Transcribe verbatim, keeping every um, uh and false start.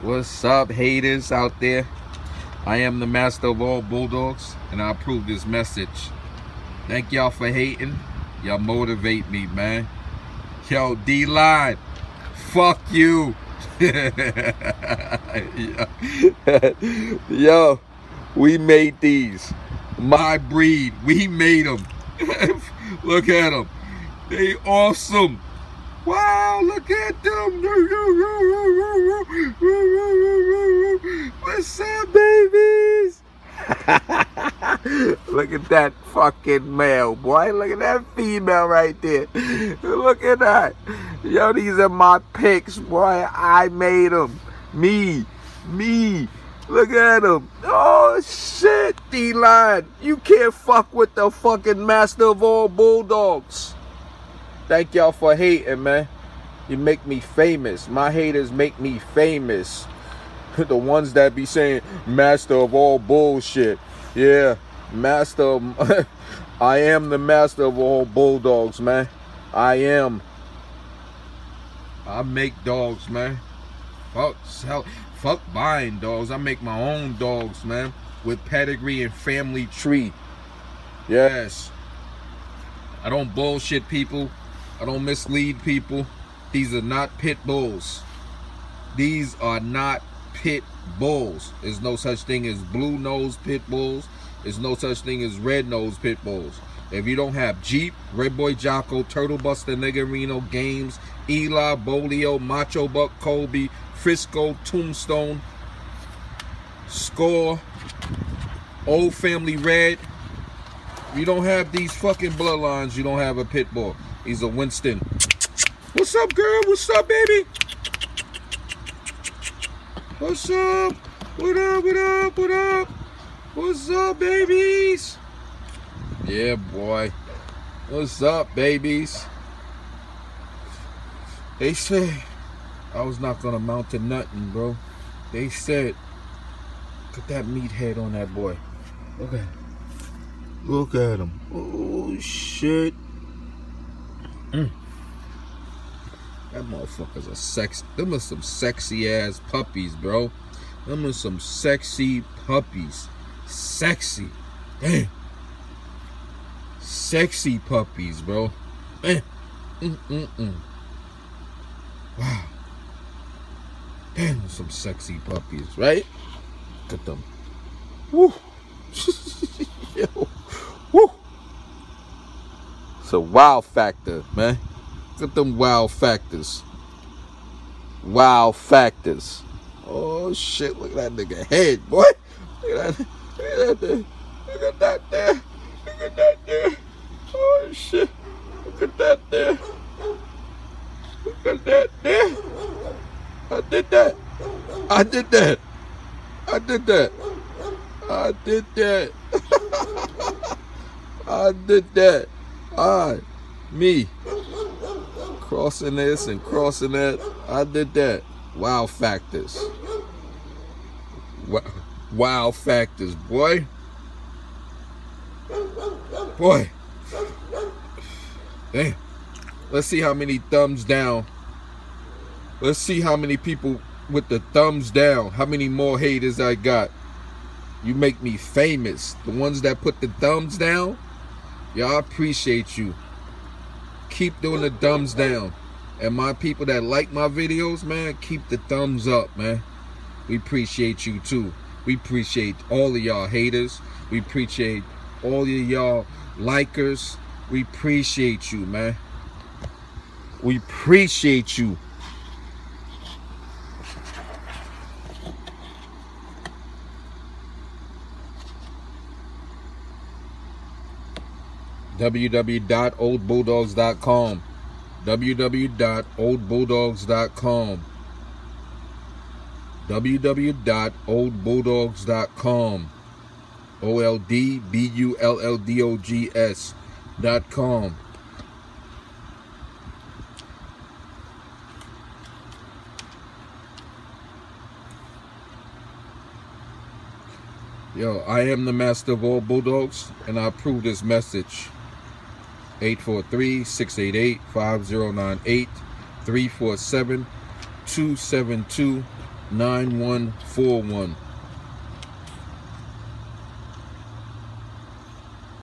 What's up, haters out there? I am the master of all Bulldogs, and I approve this message. Thank y'all for hating. Y'all motivate me, man. Yo, D-Line, fuck you. Yo, we made these. My breed, we made them. Look at them. They awesome. Wow, look at them. What's up, babies? Look at that fucking male, boy. Look at that female right there. Look at that. Yo, these are my picks, boy. I made them. Me. Me. Look at him. Oh, shit, D-Line. You can't fuck with the fucking master of all Bulldogs. Thank y'all for hating, man. You make me famous. My haters make me famous. The ones that be saying, master of all bullshit. Yeah, master of... I am the master of all Bulldogs, man. I am. I make dogs, man. Fuck, hell. Fuck buying dogs. I make my own dogs, man. With pedigree and family tree. Yes. I don't bullshit people. I don't mislead people. These are not pit bulls. These are not pit bulls. There's no such thing as blue nose pit bulls. There's no such thing as red nose pit bulls. If you don't have Jeep, Red Boy Jocko, Turtle Buster, Negarino, Games, Eli, Bolio, Macho Buck, Colby, Frisco, Tombstone, Score, Old Family Red. You don't have these fucking bloodlines, you don't have a pit bull. He's a Winston. What's up, girl? What's up, baby? What's up? What up, what up, what up? What's up, babies? Yeah, boy. What's up, babies? They say... I was not gonna mount to nothing, bro. They said, look at that meathead on that boy. Look at him. Look at him. Oh, shit. Mm. That motherfucker's a sex. Them are some sexy ass puppies, bro. Them are some sexy puppies. Sexy. Damn. Sexy puppies, bro. Mm, mm, mm. Wow. Damn, some sexy puppies, right? Look at them. Woo. Yo. Woo. It's a wow factor, man. Look at them wow factors. Wow factors. Oh, shit. Look at that nigga head, boy. Look at that. Look at that there. Look at that there. Look at that there. Oh, shit. Look at that there. Look at that there. I did that. I did that. I did that. I did that. I did that. I, me, crossing this and crossing that. I did that. Wow factors. Wow, wow factors, boy. Boy. Damn. Let's see how many thumbs down. Let's see how many people with the thumbs down, how many more haters I got. You make me famous. The ones that put the thumbs down, y'all, appreciate you. Keep doing the thumbs down. And my people that like my videos, man, keep the thumbs up, man. We appreciate you too. We appreciate all of y'all haters. We appreciate all of y'all likers. We appreciate you, man. We appreciate you. w w w dot old bulldogs dot com w w w dot old bulldogs dot com w w w dot old bulldogs dot com O L D B U L L D O G S dot com Yo, I am the master of all Bulldogs, and I approve this message. eight four three, six eight eight, five zero nine eight, three four seven, two seven two nine one four one.